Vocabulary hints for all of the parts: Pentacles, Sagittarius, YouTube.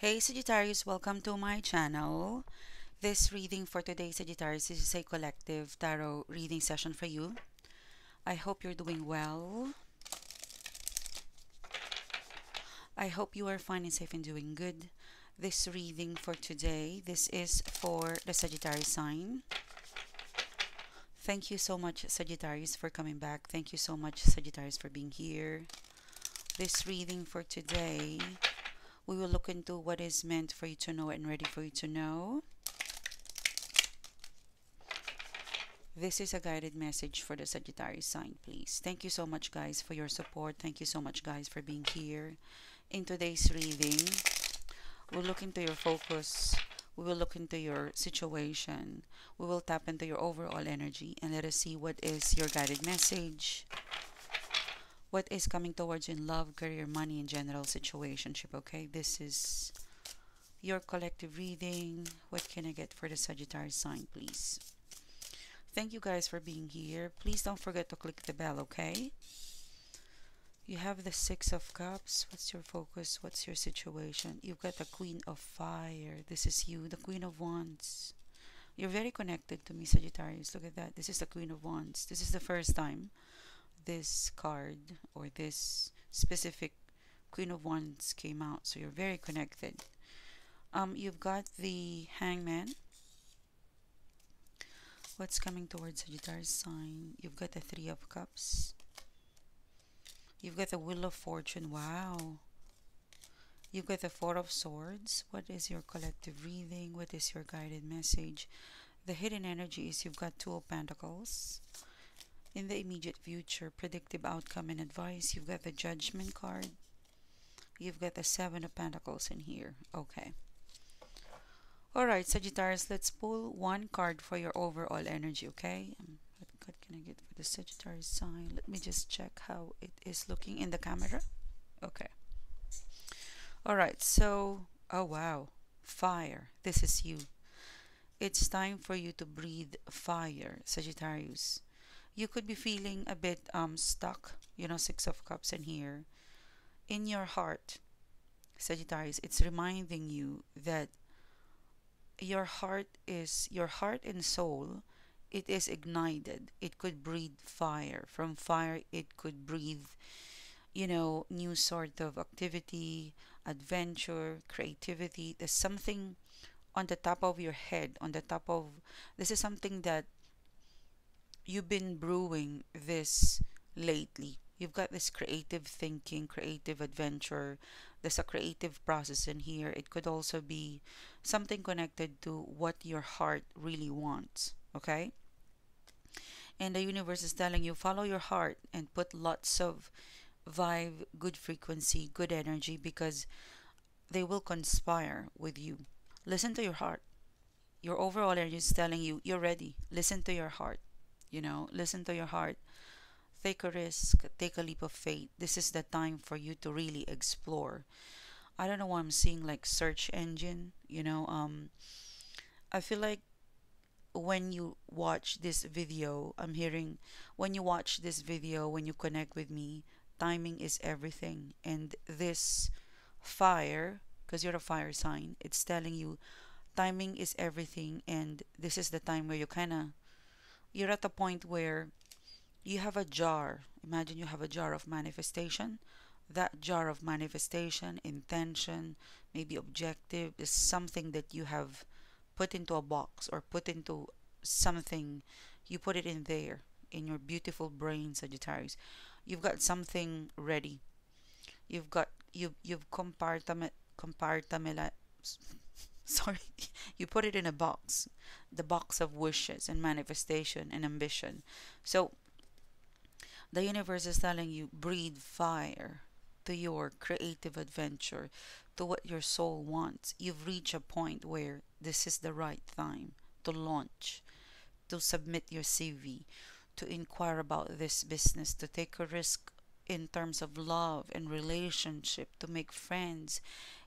Hey Sagittarius, welcome to my channel. This reading for today, Sagittarius, is a collective tarot reading session for you. I hope you're doing well. I hope you are fine and safe and doing good. This reading for today, this is for the Sagittarius sign. Thank you so much, Sagittarius, for coming back. Thank you so much, Sagittarius, for being here. This reading for today, we will look into what is meant for you to know and ready for you to know. This is a guided message for the Sagittarius sign, please. Thank you so much, guys, for your support. Thank you so much, guys, for being here. In today's reading, we'll look into your focus. We will look into your situation. We will tap into your overall energy and let us see what is your guided message. What is coming towards you in love, career, money, and general situationship, okay? This is your collective reading. What can I get for the Sagittarius sign, please? Thank you guys for being here. Please don't forget to click the bell, okay? You have the Six of Cups. What's your focus? What's your situation? You've got the Queen of Fire. This is you, the Queen of Wands. You're very connected to me, Sagittarius. Look at that. This is the Queen of Wands. This is the first time this card or this specific Queen of Wands came out, so you're very connected. You've got the Hangman. What's coming towards Sagittarius sign? You've got the Three of Cups. You've got the Wheel of Fortune. Wow. You've got the Four of Swords. What is your collective reading? What is your guided message? The hidden energy is you've got Two of Pentacles. In the immediate future, predictive outcome and advice, you've got the Judgment card. You've got the Seven of Pentacles in here. Okay. Alright, Sagittarius, let's pull one card for your overall energy, okay? What card can I get for the Sagittarius sign? Let me just check how it is looking in the camera. Okay. Alright, so, oh wow, fire. This is you. It's time for you to breathe fire, Sagittarius. You could be feeling a bit stuck, you know, Six of Cups in here. In your heart, Sagittarius, it's reminding you that your heart and soul, it is ignited. It could breathe fire. From fire, it could breathe, you know, new sort of activity, adventure, creativity. There's something on the top of your head, on the top of, this is something that you've been brewing this lately. You've got this creative thinking, creative adventure. There's a creative process in here. It could also be something connected to what your heart really wants, okay? And the universe is telling you, follow your heart and put lots of vibe, good frequency, good energy, because they will conspire with you. Listen to your heart. Your overall energy is telling you, you're ready. Listen to your heart. You know, listen to your heart, take a risk, take a leap of faith. This is the time for you to really explore. I don't know why I'm seeing like search engine, you know. I feel like when you watch this video, I'm hearing, when you watch this video, when you connect with me, timing is everything. And this fire, because you're a fire sign, it's telling you timing is everything. And this is the time where you kind of, you're at the point where you have a jar. Imagine you have a jar of manifestation. That jar of manifestation, intention, maybe objective, is something that you have put into a box or put into something. You put it in there, in your beautiful brain, Sagittarius. You've got something ready. You've got, you've you put it in a box, the box of wishes and manifestation and ambition. So the universe is telling you, breathe fire to your creative adventure, to what your soul wants. You've reached a point where this is the right time to launch, to submit your CV, to inquire about this business, to take a risk in terms of love and relationship, to make friends.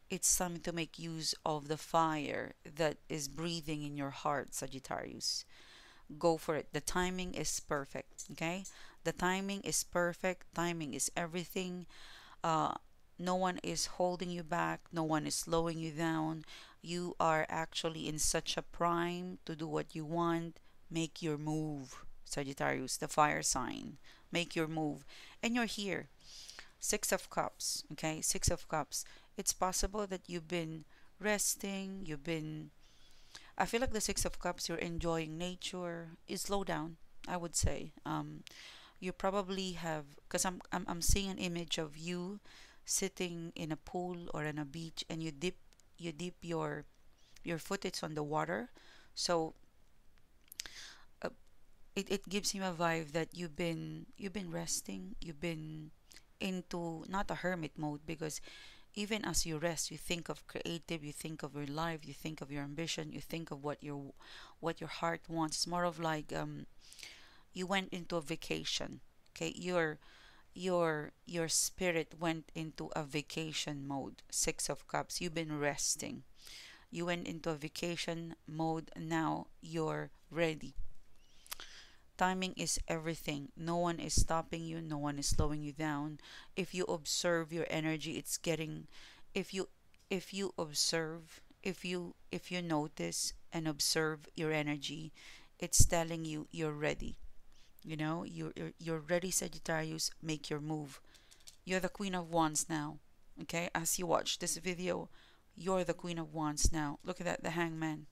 It's time to make use of the fire that is breathing in your heart, Sagittarius. Go for it. The timing is perfect, okay? The timing is perfect. Timing is everything. No one is holding you back. No one is slowing you down. You are actually in such a prime to do what you want. Make your move, Sagittarius, the fire sign. Make your move. And you're here. Six of Cups, okay? Six of Cups. It's possible that you've been resting. You've been... I feel like the Six of Cups, you're enjoying nature. You slow down, I would say. You probably have... Because I'm seeing an image of you sitting in a pool or in a beach, and you dip your foot. It's on the water, so it gives him a vibe that you've been resting, you've been into not a hermit mode, because even as you rest, you think of creative, you think of your life, you think of your ambition, you think of what your heart wants. It's more of like you went into a vacation. Okay, your spirit went into a vacation mode. Six of Cups, you've been resting, you went into a vacation mode. Now you're ready. Timing is everything. No one is stopping you. No one is slowing you down. If you observe your energy, it's getting... if you observe, if you notice and observe your energy, it's telling you you're ready. You know, you're ready, Sagittarius. Make your move. You're the Queen of Wands now. Okay, as you watch this video, you're the Queen of Wands now. Look at that, the Hangman.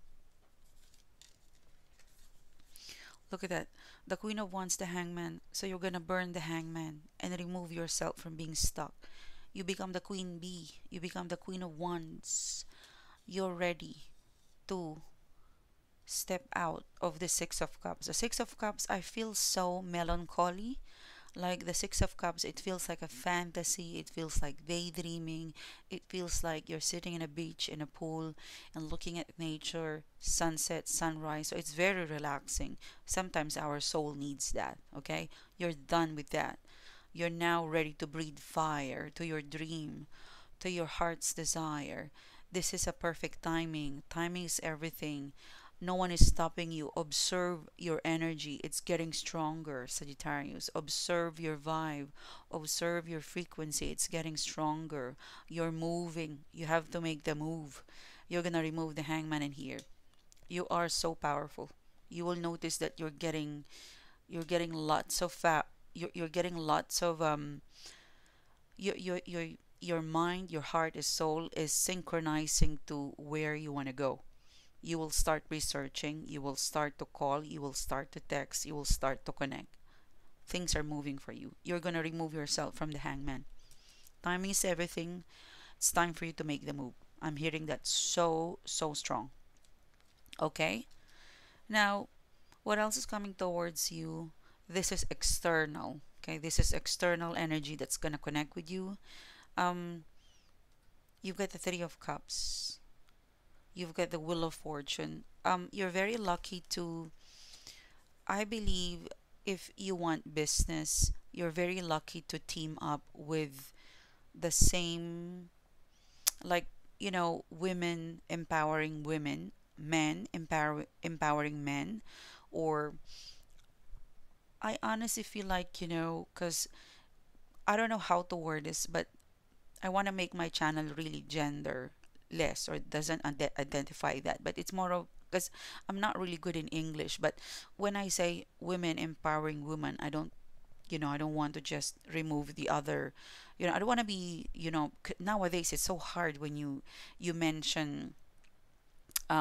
Look at that, the Queen of Wands, the Hangman. So you're gonna burn the Hangman and remove yourself from being stuck. You become the Queen Bee. You become the Queen of Wands. You're ready to step out of the Six of Cups. The Six of Cups, I feel so melancholy. Like the Six of Cups, it feels like a fantasy. It feels like daydreaming. It feels like you're sitting in a beach, in a pool, and looking at nature, sunset, sunrise. So it's very relaxing. Sometimes our soul needs that, okay? You're done with that. You're now ready to breathe fire to your dream, to your heart's desire. This is a perfect timing. Timing is everything. No one is stopping you. Observe your energy. It's getting stronger, Sagittarius. Observe your vibe. Observe your frequency. It's getting stronger. You're moving. You have to make the move. You're going to remove the Hangman in here. You are so powerful. You will notice that you're getting lots of fat. You're getting lots of your mind, your heart, your soul is synchronizing to where you want to go. You will start researching, you will start to call, you will start to text, you will start to connect. Things are moving for you. You're going to remove yourself from the Hangman. Timing is everything. It's time for you to make the move. I'm hearing that so strong. Okay? Now, what else is coming towards you? This is external. Okay? This is external energy that's going to connect with you. You've got the Three of Cups. You've got the Wheel of Fortune. You're very lucky to... I believe if you want business, you're very lucky to team up with the same... Like, you know, women empowering women, men empowering men. Or... I honestly feel like, you know, because I don't know how to word this, but I want to make my channel really gender less, or it doesn't identify that, but it's more of, because I'm not really good in English, but when I say women empowering women, I don't, you know, I don't want to just remove the other, you know, I don't want to be, you know, nowadays it's so hard when you mention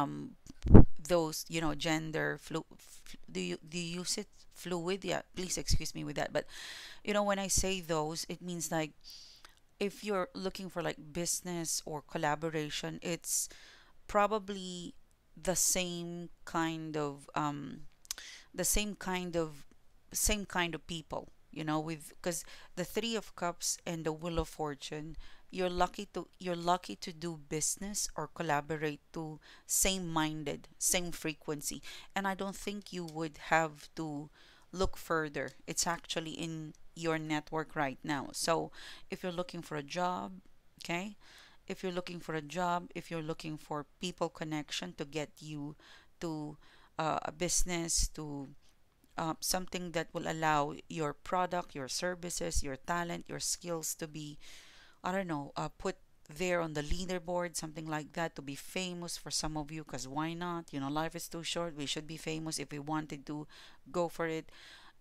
those, you know, gender do you use it fluid? Yeah, please excuse me with that, but you know, when I say those, it means like if you're looking for like business or collaboration, it's probably the same kind of people, you know, with, because the Three of Cups and the Wheel of Fortune, you're lucky to do business or collaborate to same-minded, same frequency. And I don't think you would have to look further. It's actually in your network right now. So if you're looking for a job, okay, if you're looking for a job, if you're looking for people connection to get you to a business, to something that will allow your product, your services, your talent, your skills to be I don't know, put there on the leaderboard, something like that, to be famous for some of you, because why not? You know, life is too short. We should be famous. If we wanted to, go for it.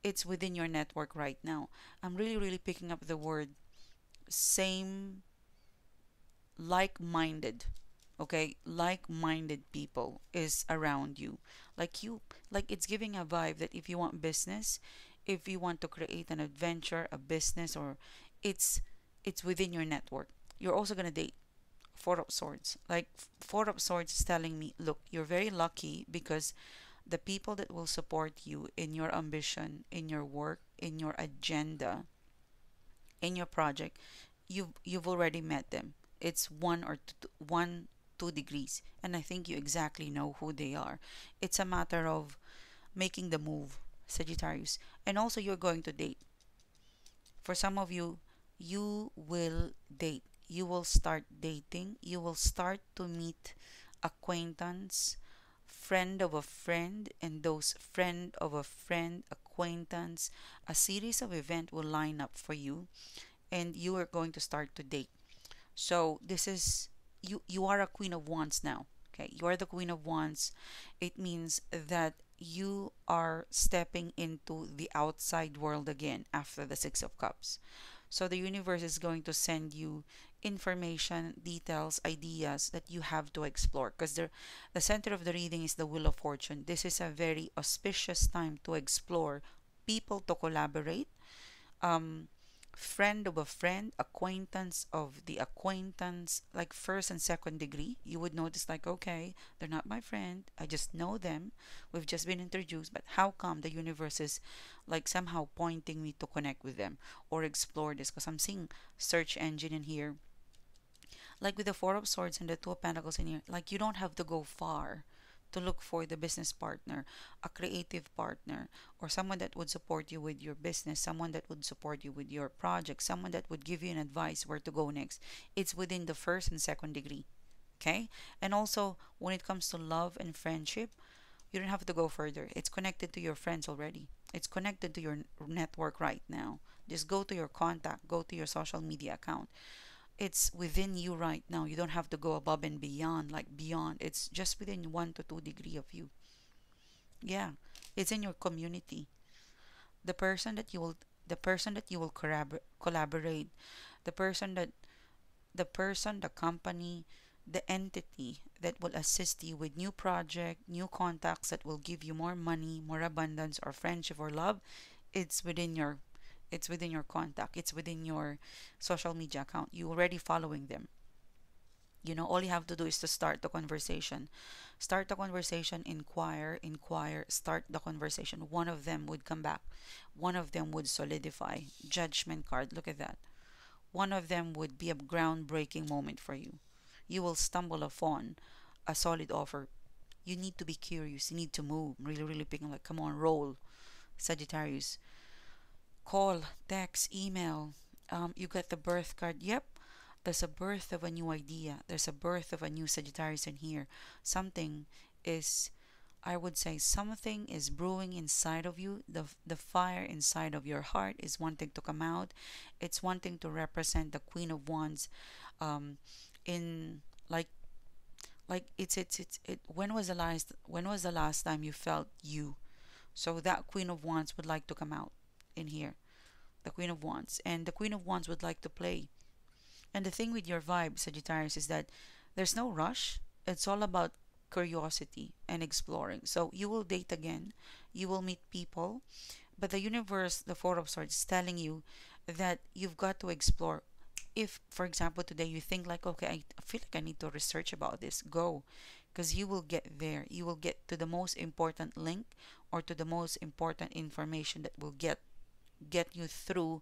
It's within your network right now. I'm really picking up the word same, like-minded. Okay, like-minded people is around you. Like it's giving a vibe that if you want business, if you want to create an adventure, a business, or it's within your network. You're also going to date. Four of Swords. Like, Four of Swords is telling me, look, you're very lucky because the people that will support you in your ambition, in your work, in your agenda, in your project, you've already met them. It's one or two degrees. And I think you exactly know who they are. It's a matter of making the move, Sagittarius. And also, you're going to date. For some of you, you will date. You will start dating. You will start to meet acquaintance, friend of a friend, and those friend of a friend, acquaintance. A series of events will line up for you, and you are going to start to date. So this is, you are a Queen of Wands now. Okay, you are the Queen of Wands. It means that you are stepping into the outside world again after the Six of Cups. So the universe is going to send you information, details, ideas that you have to explore, because the center of the reading is the Wheel of Fortune. This is a very auspicious time to explore, people to collaborate, friend of a friend, acquaintance of the acquaintance, like first and second degree. You would notice, like, okay, they're not my friend, I just know them, we've just been introduced, but how come the universe is like somehow pointing me to connect with them or explore this? Because I'm seeing search engine in here, like with the Four of Swords and the Two of Pentacles in here. Like, you don't have to go far to look for the business partner, a creative partner, or someone that would support you with your business, someone that would support you with your project, someone that would give you an advice where to go next. It's within the first and second degree. Okay? And also, when it comes to love and friendship, you don't have to go further. It's connected to your friends already. It's connected to your network right now. Just go to your contact, go to your social media account. It's within you right now. You don't have to go above and beyond, like beyond. It's just within 1 to 2 degrees of you. Yeah, it's in your community. The person that you will, collaborate, the company, the entity that will assist you with new project, new contacts that will give you more money, more abundance, or friendship or love. It's within your. It's within your contact. It's within your social media account. You're already following them. You know, all you have to do is to start the conversation. Start the conversation, inquire, start the conversation. One of them would come back. One of them would solidify. Judgment card, look at that. One of them would be a groundbreaking moment for you. You will stumble upon a solid offer. You need to be curious. You need to move. Really picking, like, come on, roll, Sagittarius. Call, text, email, you got the birth card. Yep, there's a birth of a new idea. There's a birth of a new Sagittarius in here. Something is, I would say, something is brewing inside of you. The fire inside of your heart is wanting to come out. It's wanting to represent the Queen of Wands in, like it. When was the last time you felt you? So that Queen of Wands would like to come out in here, the Queen of Wands, and the Queen of Wands would like to play. And the thing with your vibe, Sagittarius, is that there's no rush. It's all about curiosity and exploring. So you will date again, you will meet people, but the universe, the Four of Swords, is telling you that you've got to explore. If, for example, today you think like, okay, I feel like I need to research about this, go, because you will get there. You will get to the most important link, or to the most important information that will get you through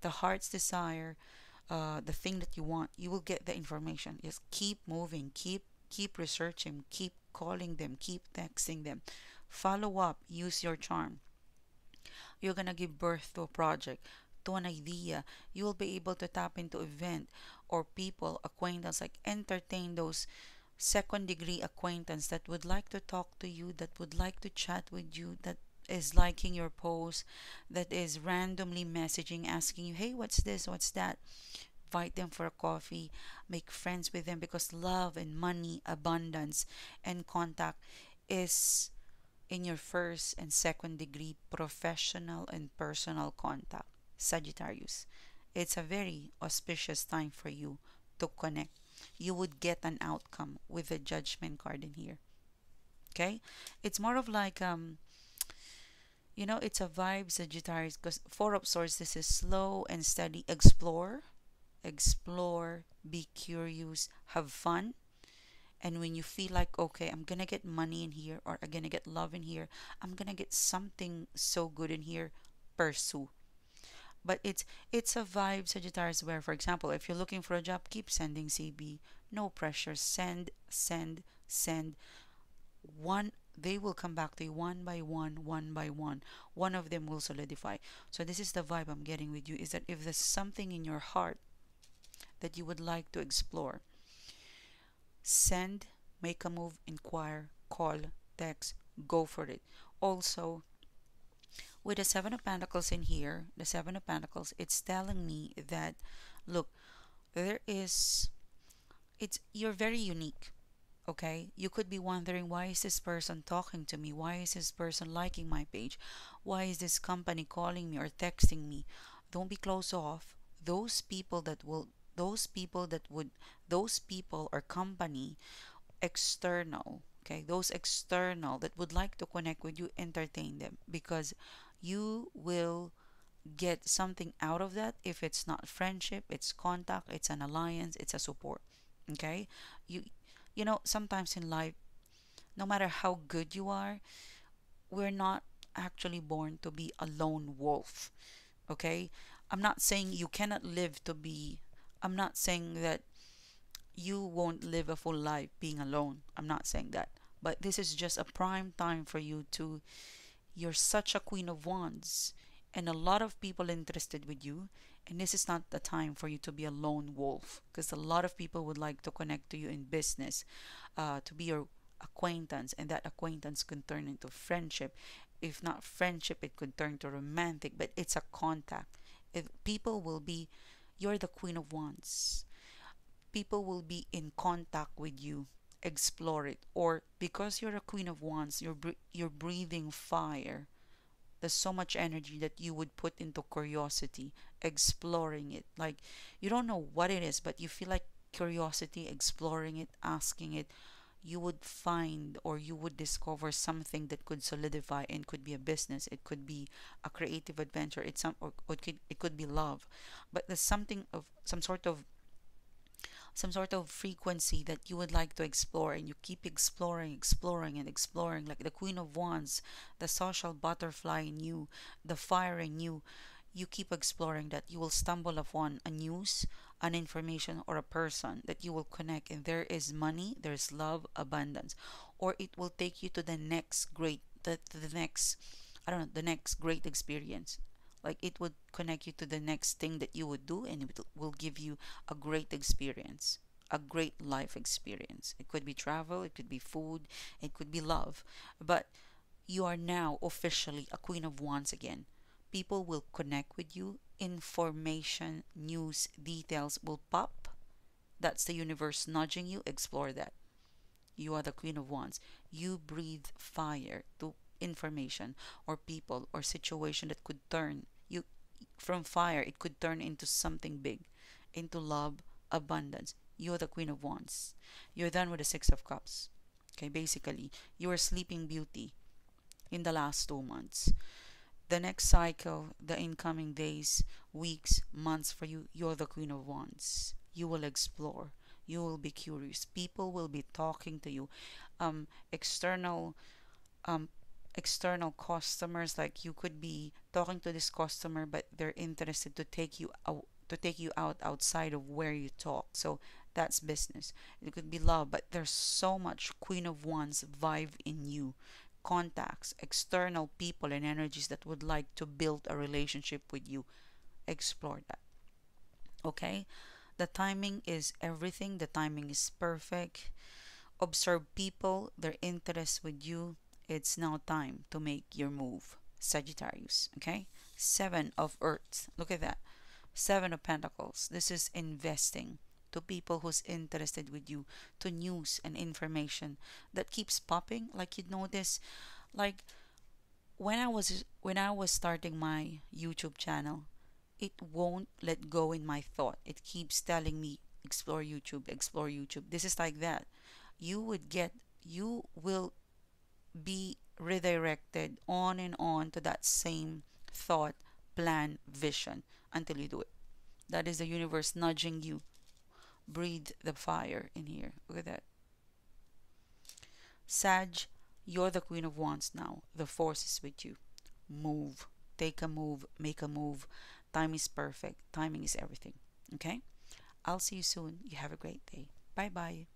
the heart's desire, the thing that you want. You will get the information. Just keep moving, keep researching, keep calling them, keep texting them, follow up, use your charm. You're gonna give birth to a project, to an idea. You will be able to tap into event or people, acquaintance, like entertain those second degree acquaintance that would like to talk to you, that would like to chat with you, that is liking your post, that is randomly messaging, asking you, hey, what's this, what's that. invite them for coffee, make friends with them, because love and money, abundance and contact is in your first and second degree professional and personal contact. Sagittarius, it's a very auspicious time for you to connect. You would get an outcome with the Judgment card in here. Okay, it's more of like you know, it's a vibe, Sagittarius, because Four of Swords, this is slow and steady. Explore, be curious, have fun. And when you feel like, okay, I'm gonna get money in here, or I'm gonna get love in here, I'm gonna get something so good in here, pursue. But it's a vibe, Sagittarius, where, for example, if you're looking for a job, keep sending CB. No pressure. Send. One, they will come back to you one by one. One of them will solidify. So this is the vibe I'm getting with you, is that if there's something in your heart that you would like to explore, send, make a move, inquire, call, text, go for it. Also, with the Seven of Pentacles in here, the Seven of Pentacles, it's telling me that, look, you're very unique. Okay, you could be wondering, why is this person talking to me? Why is this person liking my page? Why is this company calling me or texting me? Don't be closed off. Those people or company external, okay, those external that would like to connect with you, entertain them, because you will get something out of that. If it's not friendship, it's contact, it's an alliance, it's a support. Okay, you know, sometimes in life, no matter how good you are, we're not actually born to be a lone wolf. Okay, I'm not saying you cannot live to be, I'm not saying that you won't live a full life being alone. I'm not saying that. But this is just a prime time for you to, you're such a Queen of Wands and a lot of people interested with you. And this is not the time for you to be a lone wolf, because a lot of people would like to connect to you in business, to be your acquaintance, and that acquaintance can turn into friendship. If not friendship, it could turn to romantic, but it's a contact. If people will be, you're the Queen of Wands, people will be in contact with you. Explore it. Or because you're a Queen of Wands, you're breathing fire. There's so much energy that you would put into curiosity, exploring it. Like, you don't know what it is, but you feel like curiosity, exploring it, asking it. You would find, or you would discover something that could solidify, and could be a business, it could be a creative adventure, it could be love. But there's something of some sort of frequency that you would like to explore, and you keep exploring, like the Queen of Wands, the social butterfly in you, the fire in you. You keep exploring that. You will stumble upon a news, an information, or a person that you will connect, and there is money, there's love, abundance. Or it will take you to the next great, the next great experience. Like, it would connect you to the next thing that you would do, and it will give you a great experience, a great life experience. It could be travel, it could be food, it could be love. But you are now officially a Queen of Wands again. People will connect with you. Information, news, details will pop. That's the universe nudging you. Explore that. You are the Queen of Wands. You breathe fire to information or people or situation that could turn you from fire. It could turn into something big, into love, abundance. You're the Queen of Wands. You're done with the Six of Cups. Okay, basically, you are Sleeping Beauty in the last 2 months. The next cycle, the incoming days, weeks, months for you, you're the Queen of Wands. You will explore. You will be curious. People will be talking to you. External customers, like you could be talking to this customer, but they're interested to take you out, outside of where you talk. So that's business. It could be love, but there's so much Queen of Wands vibe in you. Contacts, external people and energies that would like to build a relationship with you. Explore that. Okay, the timing is everything. The timing is perfect. Observe people, their interest with you. It's now time to make your move, Sagittarius. Okay, Seven of Earth, look at that. Seven of Pentacles. This is investing to people who's interested with you, to news and information that keeps popping. Like you'd notice, like when I was starting my YouTube channel, it won't let go in my thought. It keeps telling me, explore YouTube, explore YouTube. This is like that. You will be redirected on and on to that same thought, plan, vision until you do it. That is the universe nudging you. Breathe the fire in here. Look at that. Sag, you're the Queen of Wands now. The force is with you. Move. Take a move. Make a move. Time is perfect. Timing is everything. Okay? I'll see you soon. You have a great day. Bye-bye.